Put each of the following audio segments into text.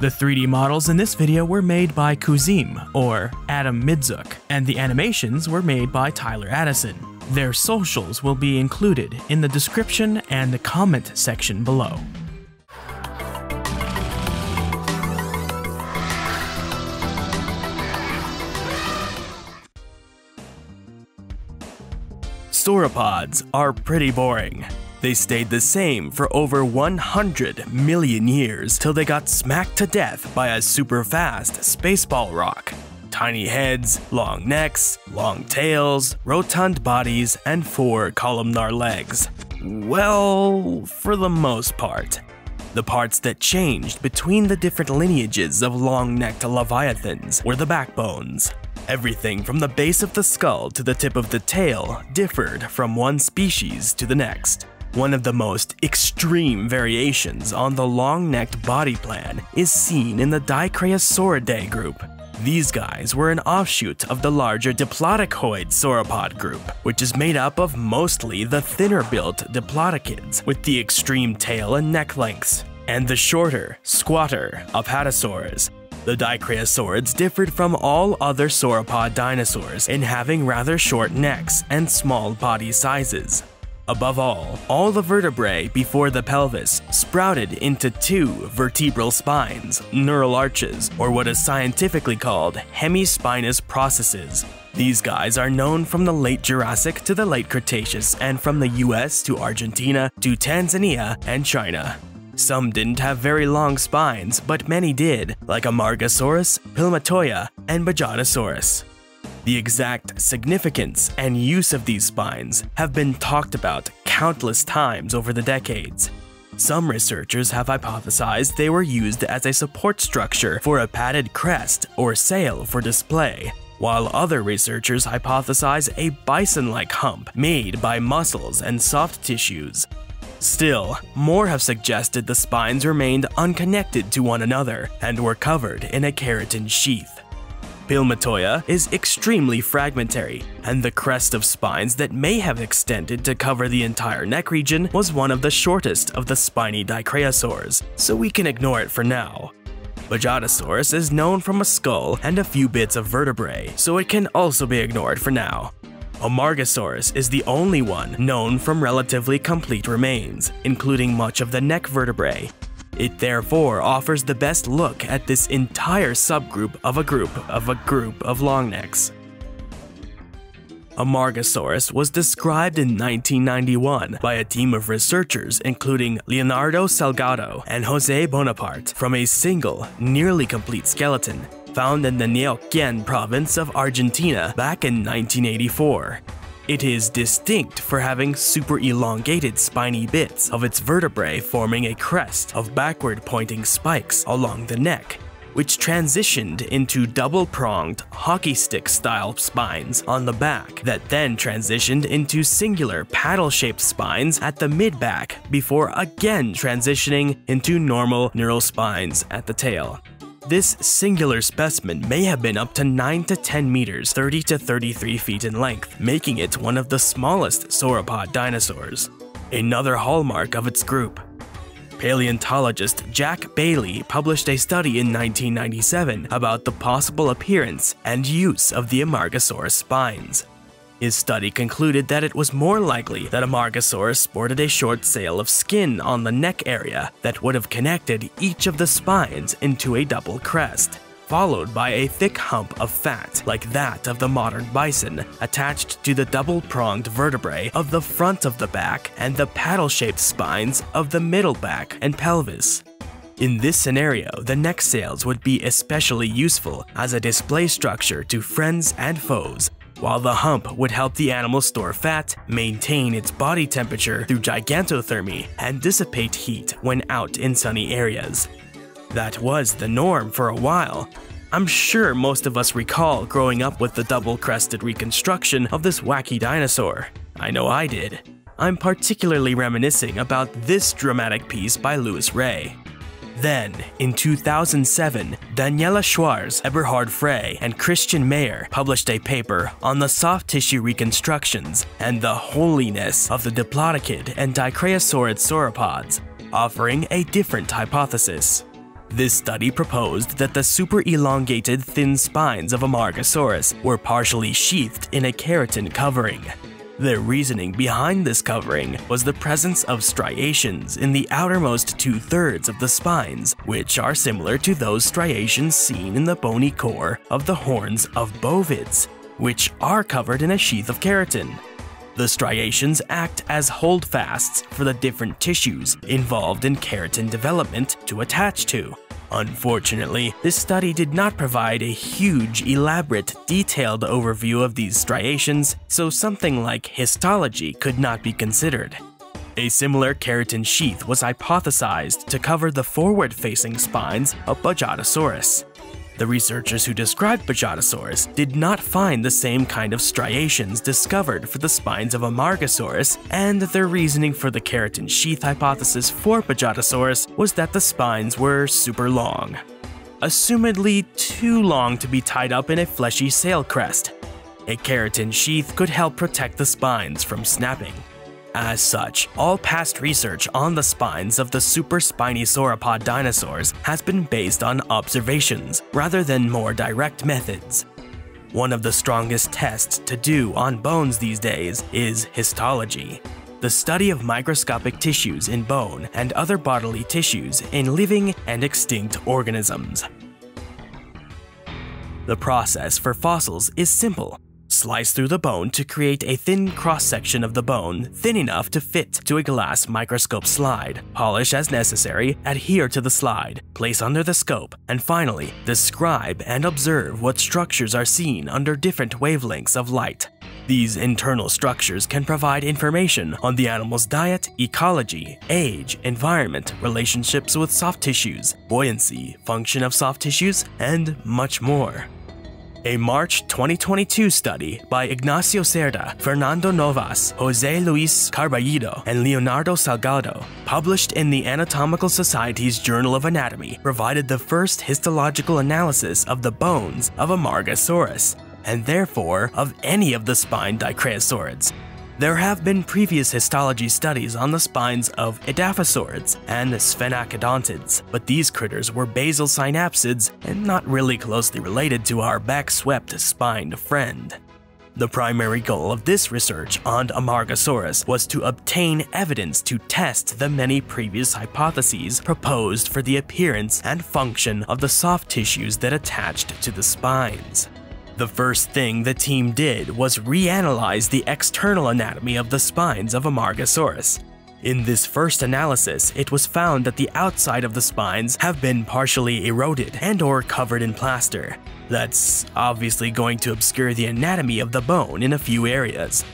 The 3D models in this video were made by Kuzim, or Adam Midzuk, and the animations were made by Tyler Addison. Their socials will be included in the description and the comment section below. Sauropods are pretty boring. They stayed the same for over 100 million years till they got smacked to death by a super fast spaceball rock. Tiny heads, long necks, long tails, rotund bodies, and four columnar legs. Well, for the most part. The parts that changed between the different lineages of long-necked leviathans were the backbones. Everything from the base of the skull to the tip of the tail differed from one species to the next. One of the most extreme variations on the long-necked body plan is seen in the Dicraeosauridae group. These guys were an offshoot of the larger Diplodocoid sauropod group, which is made up of mostly the thinner-built Diplodocids with the extreme tail and neck lengths, and the shorter, squatter Apatosaurs. The Dicraeosaurids differed from all other sauropod dinosaurs in having rather short necks and small body sizes. Above all the vertebrae before the pelvis sprouted into two vertebral spines, neural arches, or what is scientifically called hemispinous processes. These guys are known from the late Jurassic to the late Cretaceous and from the US to Argentina to Tanzania and China. Some didn't have very long spines, but many did, like Amargasaurus, Pilmatoya, and Bajadasaurus. The exact significance and use of these spines have been talked about countless times over the decades. Some researchers have hypothesized they were used as a support structure for a padded crest or sail for display, while other researchers hypothesize a bison-like hump made by muscles and soft tissues. Still, more have suggested the spines remained unconnected to one another and were covered in a keratin sheath. Pilmatoia is extremely fragmentary, and the crest of spines that may have extended to cover the entire neck region was one of the shortest of the spiny Dicraeosaurs, so we can ignore it for now. Bajadasaurus is known from a skull and a few bits of vertebrae, so it can also be ignored for now. Amargasaurus is the only one known from relatively complete remains, including much of the neck vertebrae. It therefore offers the best look at this entire subgroup of a group of longnecks. Amargasaurus was described in 1991 by a team of researchers including Leonardo Salgado and Jose Bonaparte from a single, nearly complete skeleton found in the Neuquén province of Argentina back in 1984. It is distinct for having super elongated spiny bits of its vertebrae forming a crest of backward-pointing spikes along the neck, which transitioned into double-pronged, hockey stick-style spines on the back that then transitioned into singular paddle-shaped spines at the mid-back before again transitioning into normal neural spines at the tail. This singular specimen may have been up to 9 to 10 meters, 30 to 33 feet in length, making it one of the smallest sauropod dinosaurs. Another hallmark of its group. Paleontologist Jack Bailey published a study in 1997 about the possible appearance and use of the Amargasaurus spines. His study concluded that it was more likely that Amargasaurus sported a short sail of skin on the neck area that would have connected each of the spines into a double crest, followed by a thick hump of fat like that of the modern bison attached to the double-pronged vertebrae of the front of the back and the paddle-shaped spines of the middle back and pelvis. In this scenario, the neck sails would be especially useful as a display structure to friends and foes, while the hump would help the animal store fat, maintain its body temperature through gigantothermy, and dissipate heat when out in sunny areas. That was the norm for a while. I'm sure most of us recall growing up with the double-crested reconstruction of this wacky dinosaur. I know I did. I'm particularly reminiscing about this dramatic piece by Lewis Ray. Then, in 2007, Daniela Schwarz, Eberhard Frey, and Christian Mayer published a paper on the soft tissue reconstructions and the holiness of the Diplodocid and Dicraeosaurid sauropods, offering a different hypothesis. This study proposed that the super elongated thin spines of Amargasaurus were partially sheathed in a keratin covering. Their reasoning behind this covering was the presence of striations in the outermost two-thirds of the spines, which are similar to those striations seen in the bony core of the horns of bovids, which are covered in a sheath of keratin. The striations act as holdfasts for the different tissues involved in keratin development to attach to. Unfortunately, this study did not provide a huge, elaborate, detailed overview of these striations, so something like histology could not be considered. A similar keratin sheath was hypothesized to cover the forward-facing spines of Bajadasaurus. The researchers who described Bajadasaurus did not find the same kind of striations discovered for the spines of Amargasaurus, and their reasoning for the keratin sheath hypothesis for Bajadasaurus was that the spines were super long. Assumedly too long to be tied up in a fleshy sail crest. A keratin sheath could help protect the spines from snapping. As such, all past research on the spines of the super spiny sauropod dinosaurs has been based on observations rather than more direct methods. One of the strongest tests to do on bones these days is histology, the study of microscopic tissues in bone and other bodily tissues in living and extinct organisms. The process for fossils is simple. Slice through the bone to create a thin cross-section of the bone, thin enough to fit to a glass microscope slide. Polish as necessary, adhere to the slide, place under the scope, and finally, describe and observe what structures are seen under different wavelengths of light. These internal structures can provide information on the animal's diet, ecology, age, environment, relationships with soft tissues, buoyancy, function of soft tissues, and much more. A March 2022 study by Ignacio Cerda, Fernando Novas, Jose Luis Carballido, and Leonardo Salgado, published in the Anatomical Society's Journal of Anatomy, provided the first histological analysis of the bones of Amargasaurus, and therefore of any of the spined Dicraeosaurids. There have been previous histology studies on the spines of edaphosaurids and sphenacodontids, but these critters were basal synapsids and not really closely related to our back-swept spined friend. The primary goal of this research on Amargasaurus was to obtain evidence to test the many previous hypotheses proposed for the appearance and function of the soft tissues that attached to the spines. The first thing the team did was reanalyze the external anatomy of the spines of Amargasaurus. In this first analysis, it was found that the outside of the spines have been partially eroded and/or covered in plaster. That's obviously going to obscure the anatomy of the bone in a few areas.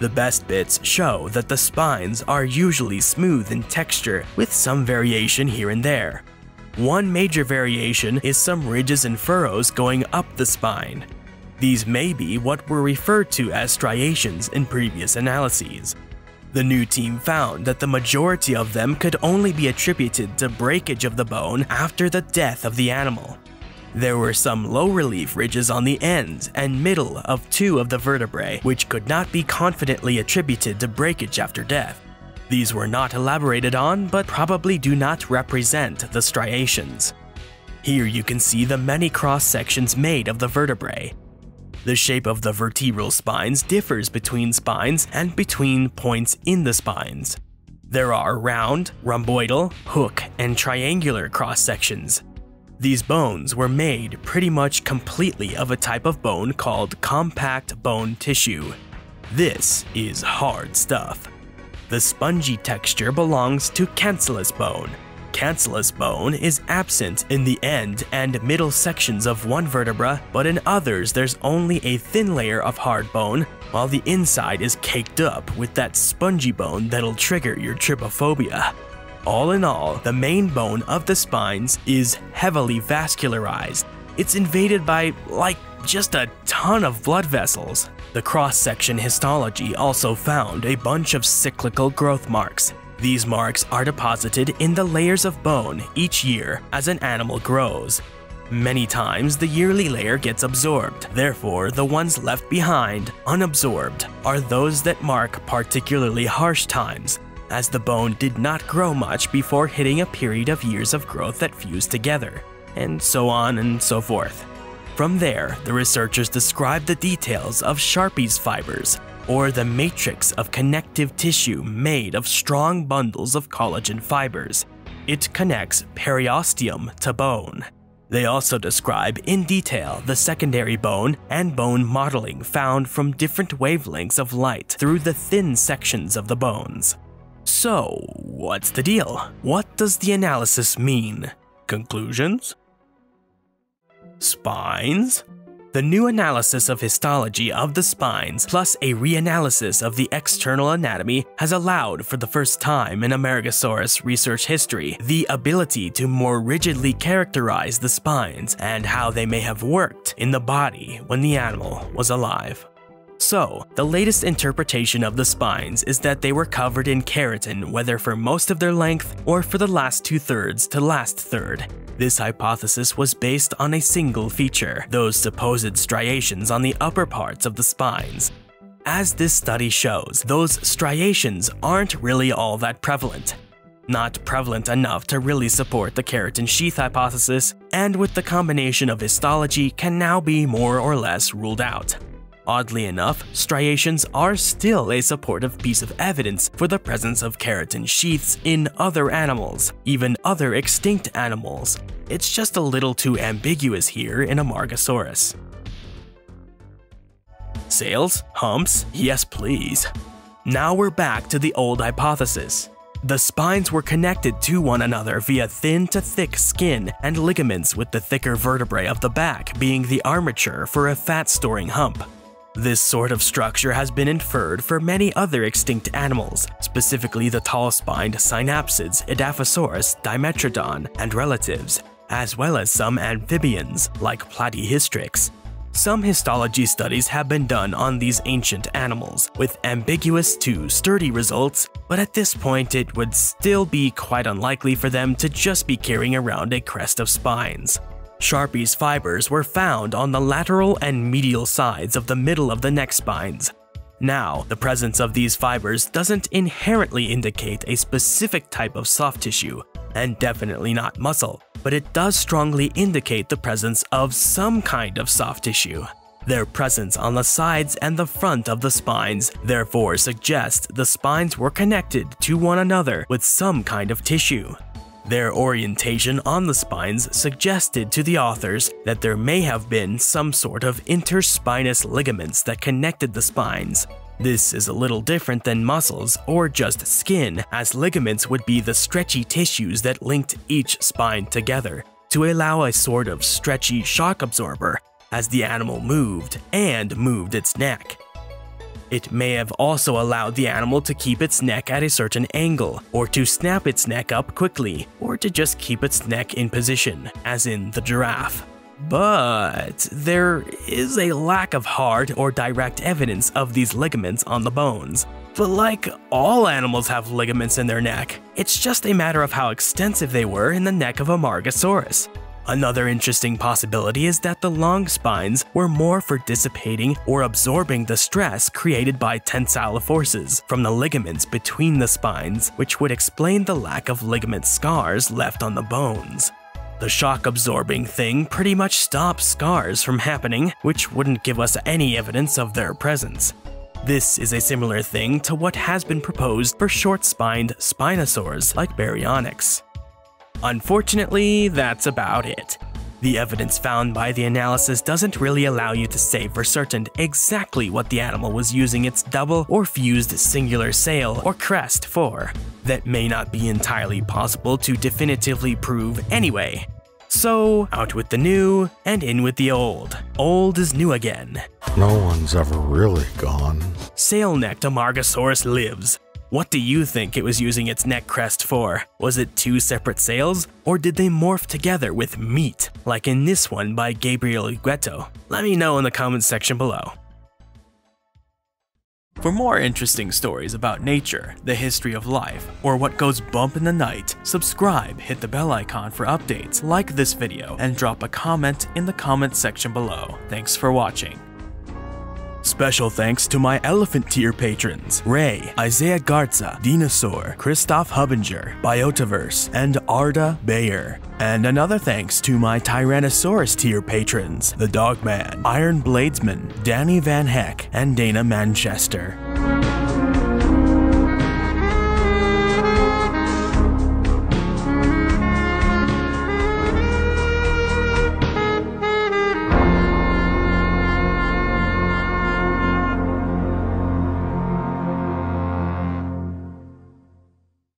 The best bits show that the spines are usually smooth in texture, with some variation here and there. One major variation is some ridges and furrows going up the spine. These may be what were referred to as striations in previous analyses. The new team found that the majority of them could only be attributed to breakage of the bone after the death of the animal. There were some low relief ridges on the ends and middle of two of the vertebrae, which could not be confidently attributed to breakage after death. These were not elaborated on, but probably do not represent the striations. Here you can see the many cross-sections made of the vertebrae. The shape of the vertebral spines differs between spines and between points in the spines. There are round, rhomboidal, hook, and triangular cross-sections. These bones were made pretty much completely of a type of bone called compact bone tissue. This is hard stuff. The spongy texture belongs to cancellous bone. Cancellous bone is absent in the end and middle sections of one vertebra, but in others there's only a thin layer of hard bone, while the inside is caked up with that spongy bone that'll trigger your trypophobia. All in all, the main bone of the spines is heavily vascularized. It's invaded by, like, just a ton of blood vessels. The cross-section histology also found a bunch of cyclical growth marks. These marks are deposited in the layers of bone each year as an animal grows. Many times, the yearly layer gets absorbed. Therefore, the ones left behind, unabsorbed, are those that mark particularly harsh times. as the bone did not grow much before hitting a period of years of growth that fused together, and so on and so forth. From there, the researchers described the details of Sharpie's fibers, or the matrix of connective tissue made of strong bundles of collagen fibers. It connects periosteum to bone. They also describe in detail the secondary bone and bone modeling found from different wavelengths of light through the thin sections of the bones. So, what's the deal? What does the analysis mean? Conclusions? Spines? The new analysis of histology of the spines plus a reanalysis of the external anatomy has allowed for the first time in Amargasaurus research history the ability to more rigidly characterize the spines and how they may have worked in the body when the animal was alive. So, the latest interpretation of the spines is that they were covered in keratin whether for most of their length or for the last two-thirds to last third. This hypothesis was based on a single feature, those supposed striations on the upper parts of the spines. As this study shows, those striations aren't really all that prevalent. Not prevalent enough to really support the keratin sheath hypothesis, and with the combination of histology can now be more or less ruled out. Oddly enough, striations are still a supportive piece of evidence for the presence of keratin sheaths in other animals, even other extinct animals. It's just a little too ambiguous here in Amargasaurus. Sails? Humps? Yes, please. Now we're back to the old hypothesis. The spines were connected to one another via thin to thick skin and ligaments, with the thicker vertebrae of the back being the armature for a fat-storing hump. This sort of structure has been inferred for many other extinct animals, specifically the tall-spined synapsids, Edaphosaurus, Dimetrodon, and relatives, as well as some amphibians, like Platyhistrix. Some histology studies have been done on these ancient animals, with ambiguous to sturdy results, but at this point it would still be quite unlikely for them to just be carrying around a crest of spines. Sharpie's fibers were found on the lateral and medial sides of the middle of the neck spines. Now, the presence of these fibers doesn't inherently indicate a specific type of soft tissue, and definitely not muscle, but it does strongly indicate the presence of some kind of soft tissue. Their presence on the sides and the front of the spines therefore suggests the spines were connected to one another with some kind of tissue. Their orientation on the spines suggested to the authors that there may have been some sort of interspinous ligaments that connected the spines. This is a little different than muscles or just skin, as ligaments would be the stretchy tissues that linked each spine together to allow a sort of stretchy shock absorber as the animal moved and moved its neck. It may have also allowed the animal to keep its neck at a certain angle, or to snap its neck up quickly, or to just keep its neck in position, as in the giraffe. But there is a lack of hard or direct evidence of these ligaments on the bones. But like all animals have ligaments in their neck, it's just a matter of how extensive they were in the neck of Amargasaurus. Another interesting possibility is that the long spines were more for dissipating or absorbing the stress created by tensile forces from the ligaments between the spines, which would explain the lack of ligament scars left on the bones. The shock-absorbing thing pretty much stops scars from happening, which wouldn't give us any evidence of their presence. This is a similar thing to what has been proposed for short-spined spinosaurs like Baryonyx. Unfortunately, that's about it. The evidence found by the analysis doesn't really allow you to say for certain exactly what the animal was using its double or fused singular sail or crest for. That may not be entirely possible to definitively prove anyway. So, out with the new and in with the old. Old is new again. No one's ever really gone. Sail-necked Amargasaurus lives. What do you think it was using its neck crest for? Was it two separate sails, or did they morph together with meat, like in this one by Gabriel Iguetto? Let me know in the comments section below. For more interesting stories about nature, the history of life, or what goes bump in the night, subscribe, hit the bell icon for updates, like this video, and drop a comment in the comments section below. Thanks for watching. Special thanks to my elephant tier patrons, Ray, Isaiah Garza, Dinosaur, Christoph Hubinger, Biotaverse, and Arda Bayer. And another thanks to my Tyrannosaurus tier patrons, The Dogman, Iron Bladesman, Danny Van Heck, and Dana Manchester.